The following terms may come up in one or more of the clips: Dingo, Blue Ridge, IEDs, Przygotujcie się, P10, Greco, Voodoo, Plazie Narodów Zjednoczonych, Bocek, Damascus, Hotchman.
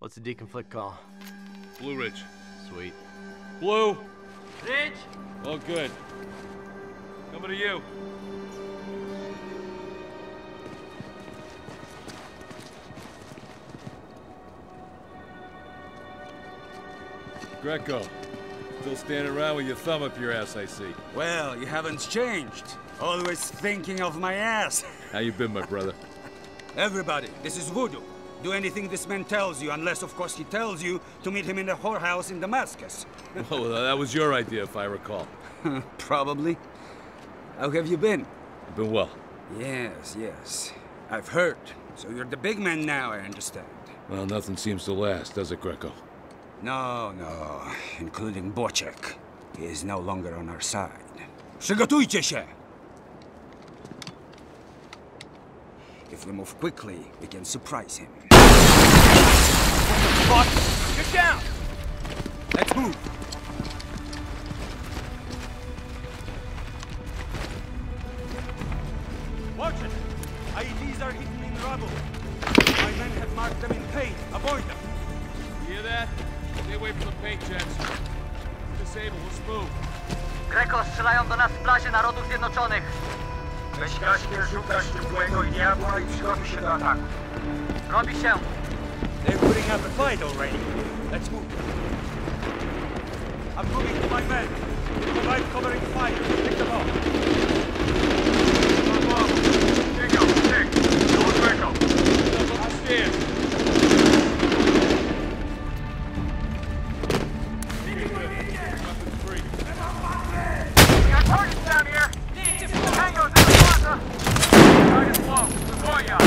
What's the deconflict call? Blue Ridge. Sweet. Blue! Ridge! Oh, good. Coming to you. Greco, still standing around with your thumb up your ass, I see. Well, you haven't changed. Always thinking of my ass. How you been, my brother? Everybody, this is Voodoo. Do anything this man tells you, unless, of course, he tells you to meet him in the whorehouse in Damascus. Well, that was your idea, if I recall. Probably. How have you been? I've been well. Yes, yes. I've heard. So you're the big man now, I understand. Well, nothing seems to last, does it, Greco? No, no. Including Bocek. He is no longer on our side. Przygotujcie się! If we move quickly, we can surprise him. What the fuck? Get down! Let's move! Watch it! IEDs are hidden in rubble. My men have marked them in paint. Avoid them! You hear that? Stay away from the paint jets. Disable, let's move. Greco, strzelają do nas w Plazie Narodów Zjednoczonych. Weź gaśnie, szukasz ciepłego I diabła I przygotuj się do ataku. Robi się. They're putting up a fight already. Let's move. I'm moving to my men. Provide covering fire. Pick them off. Come on. Dingo, Dick. Go with Greco. Up on the stairs. Weapons free. We got targets down here. Tango's in the plaza! Target's low. Deploy ya!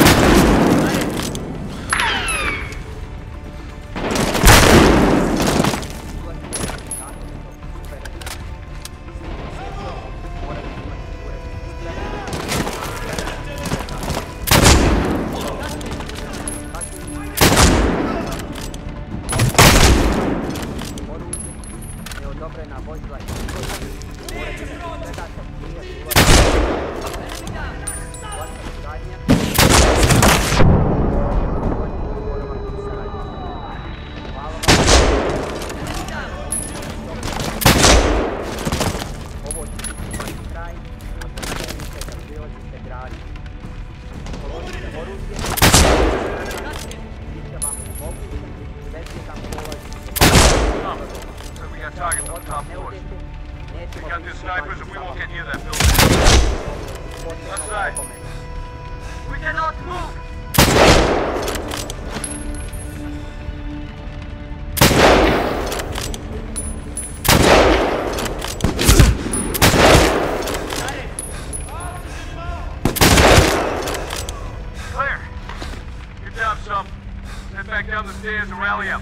Stairs and rally up.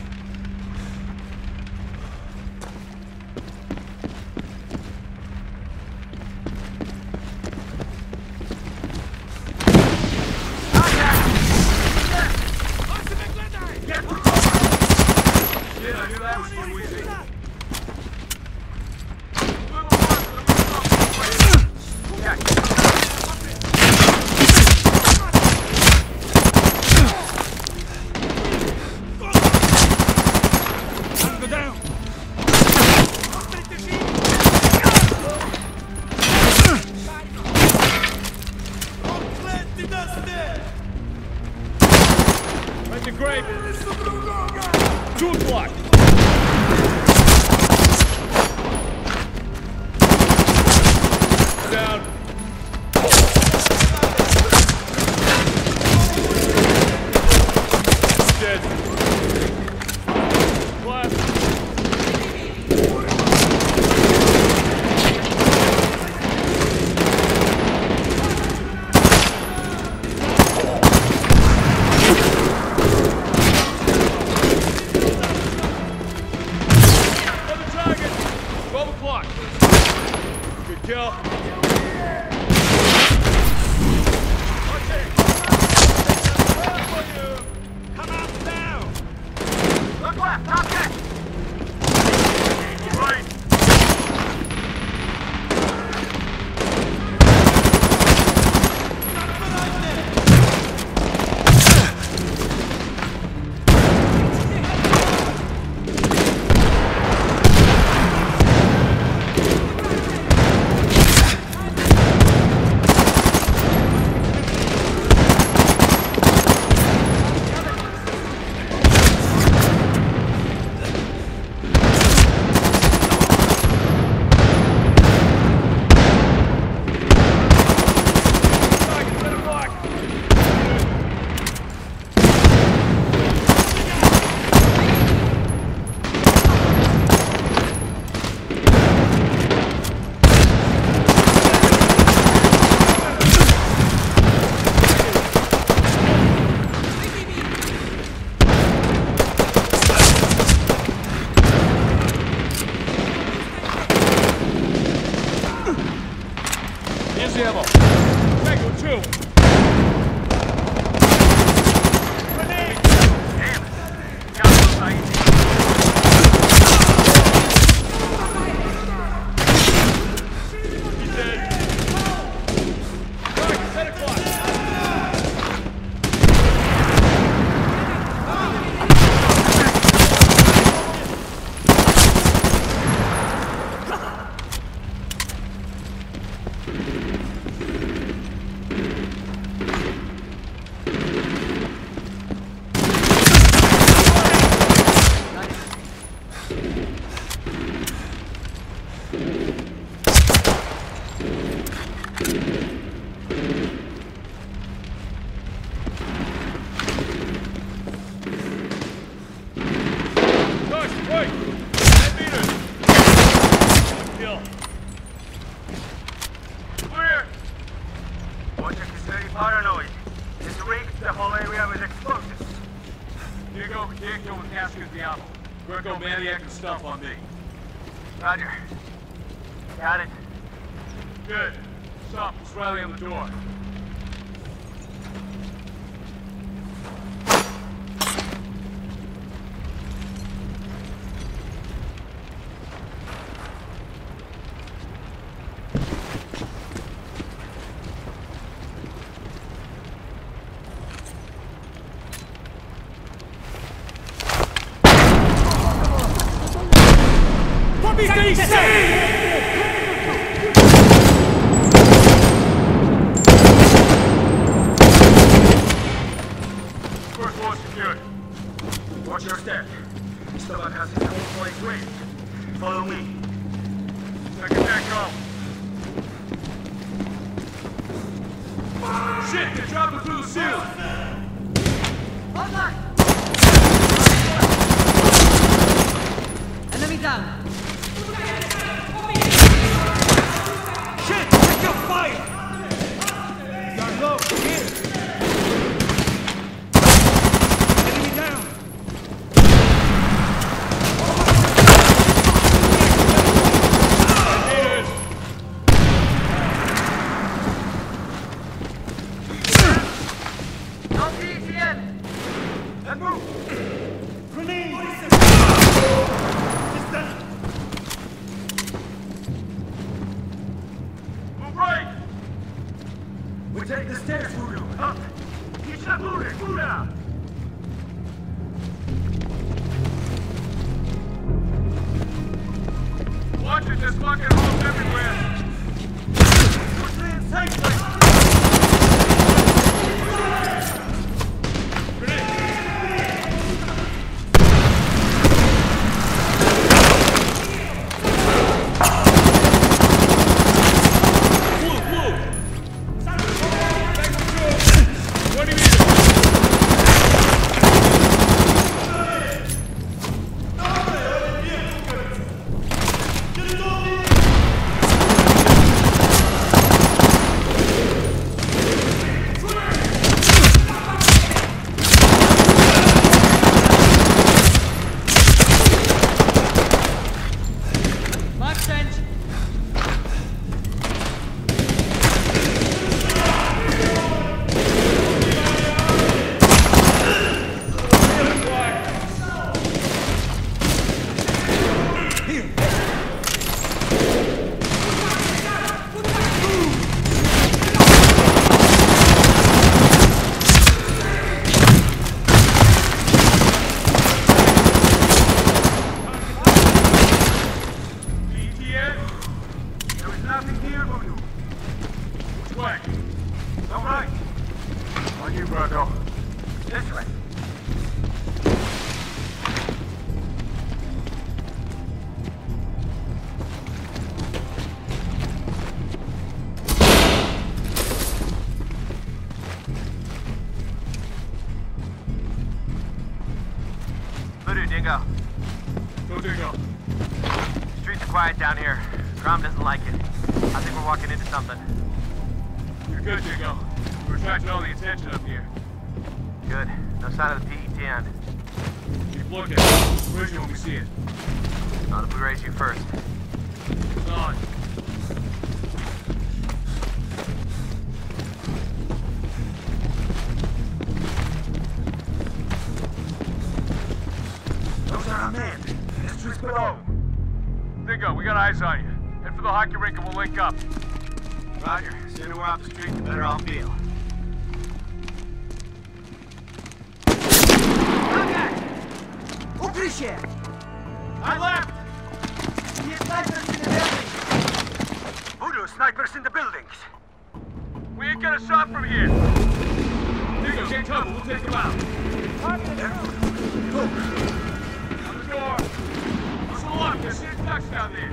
Kill. got eyes on you. Head for the hockey rink and we'll link up. Roger. Sooner we're off the street, the better I'll feel. Ukryj się! I left! The snipers in the buildings! Voodoo, snipers in the buildings! We ain't got a shot from here! Dingo, get cover, we'll take them out! On the door! Whistle up, there's shit ducks down there!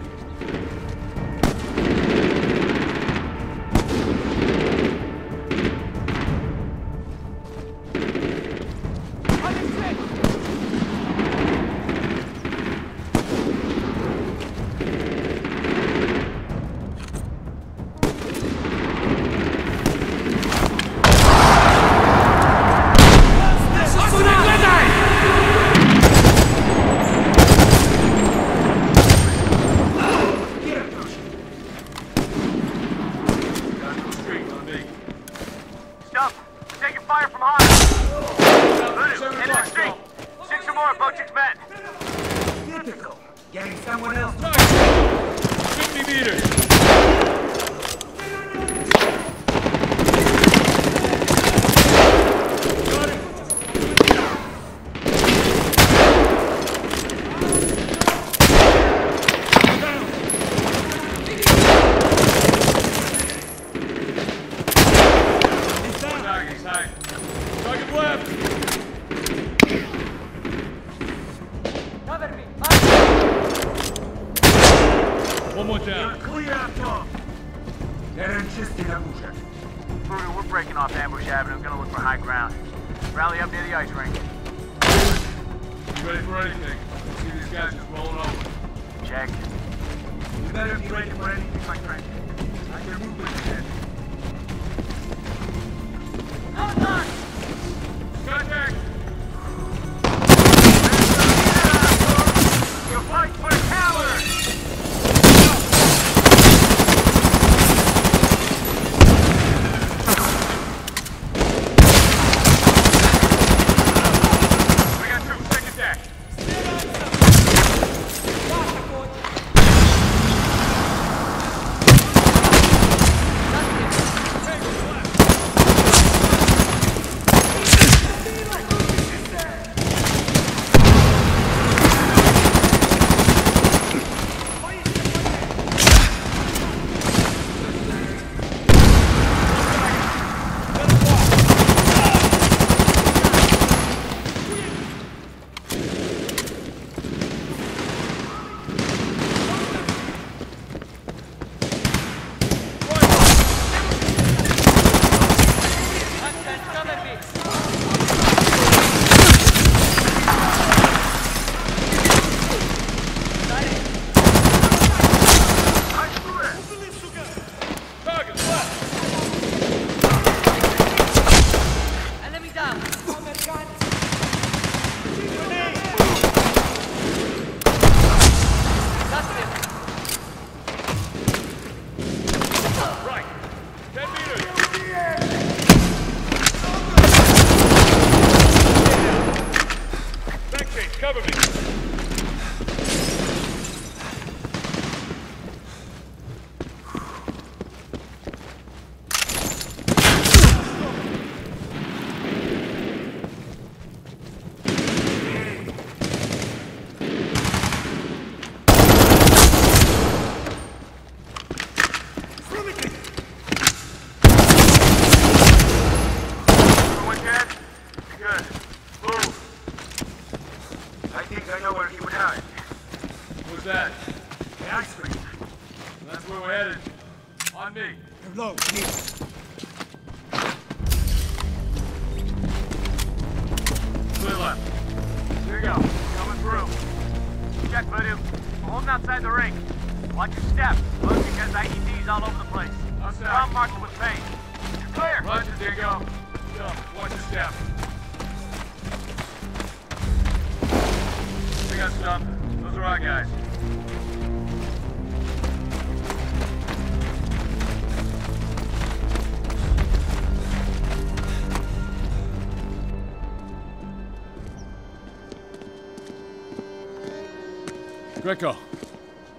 Greco,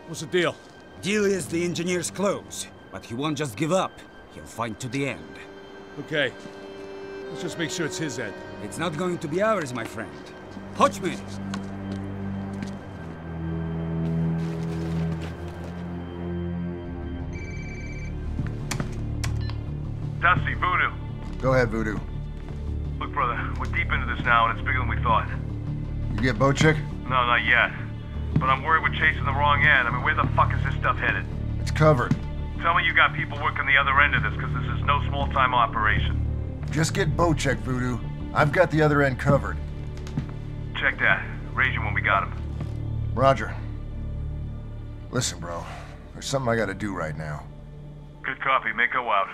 what's the deal? Deal is the engineer's close, but he won't just give up. He'll fight to the end. Okay. Let's just make sure it's his end. It's not going to be ours, my friend. Hotchman! Dusty, Voodoo. Go ahead, Voodoo. Look, brother, we're deep into this now, and it's bigger than we thought. You get Bocek? No, not yet. But I'm worried we're chasing the wrong end. I mean, where the fuck is this stuff headed? It's covered. Tell me you got people working the other end of this, because this is no small-time operation. Just get Bocek, Voodoo. I've got the other end covered. Check that. Raise you when we got him. Roger. Listen, bro. There's something I gotta do right now. Good copy. May go out.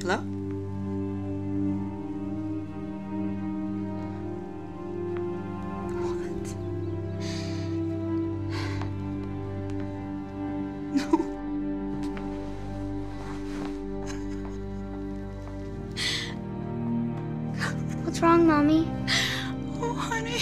Hello? What? No. What's wrong, Mommy? Oh, honey.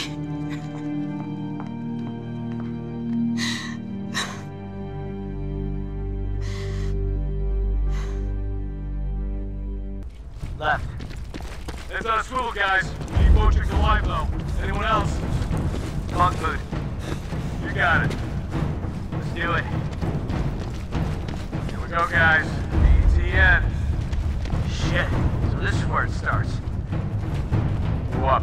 Left. It's our school, guys. We need Bocek alive, though. Anyone else? Hot food. You got it. Let's do it. Here we go, guys. P10. Shit. So this is where it starts. Go up.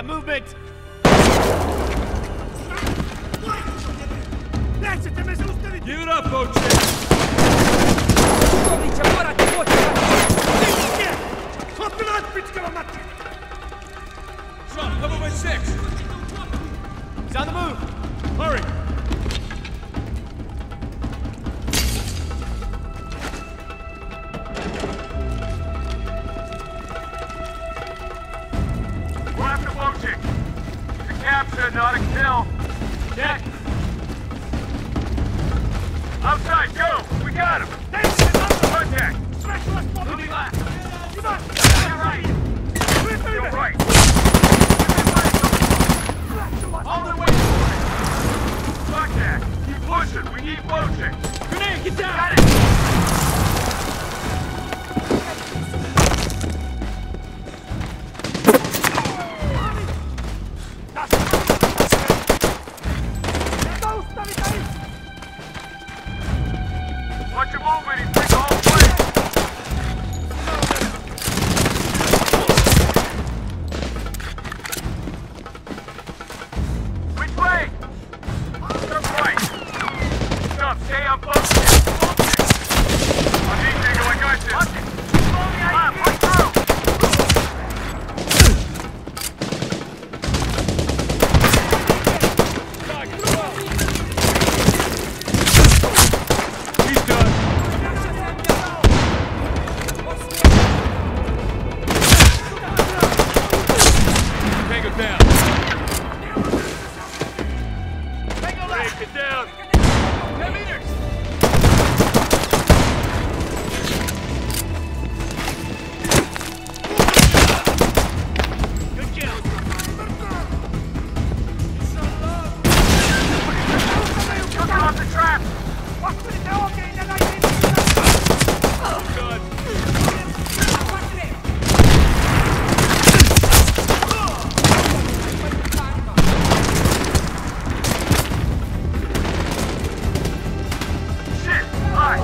got movement! Give it up, Bocek! Trump, cover by 6! He's on the move! Hurry! We're after Bocek! It's a capture, not a kill! Deck! Outside, go! We got him! Contact! Moving left! Come on! You're right! All the way forward! Contact! Keep pushing! We need Bocek! Grenade, get down! Got it! Watch him over, he's big all the way! Which way? Turn right! Stop, stay on Bocek! I need Dingo, I got you! Right through! Back, come on! Shit!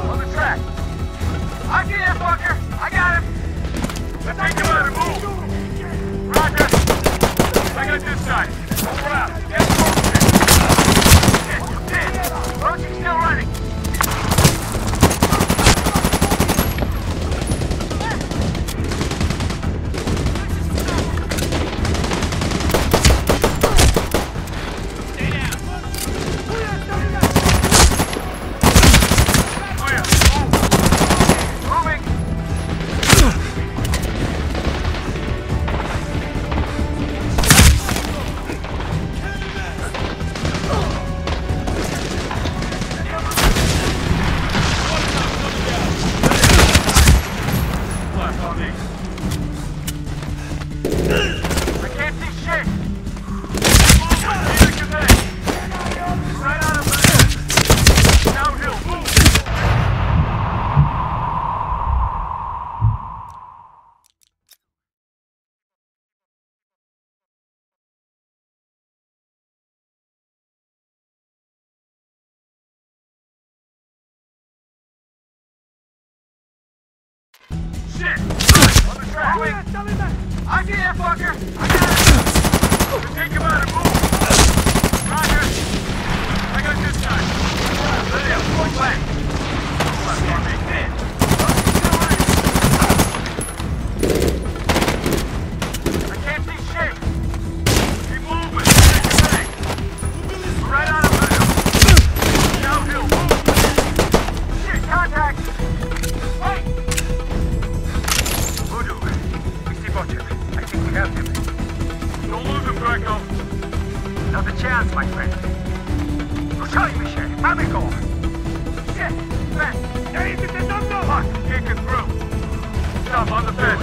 On the track! I did it, fucker! I got it! Take him out and move! Roger! I got this guy! Let him go back! I can't see shit! Keep moving! Take him back! We're right out of here! Downhill! Shit! Contact! Wait! Voodoo, we see Bocek. I think we have him. Don't lose him, Greco. Not a chance, my friend. Ruszajmy się! Mamy go! Shit! Fast! There is the number! Fuck! Kick it through! Stop on the bench!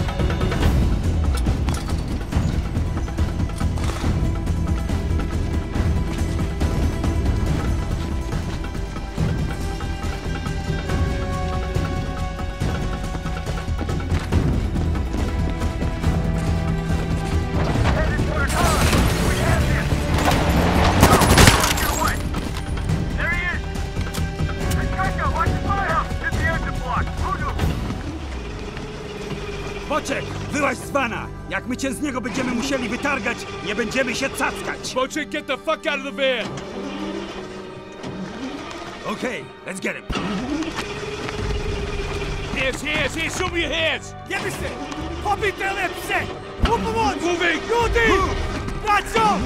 byłaś zwana! Jak my cię z niego będziemy musieli wytargać, nie będziemy się cackać! Bocek, get the fuck out of the van! Okay, let's get him! Hands, hands, hands! Show me your hands! Give me it! Poppy, tell him, set! Move on! Moving! Rudy! That's all!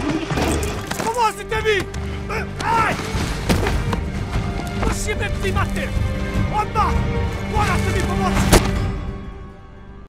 Come on, sit down! Aye! Musimy w klimaty! Odmach! Pora sobie pomocy!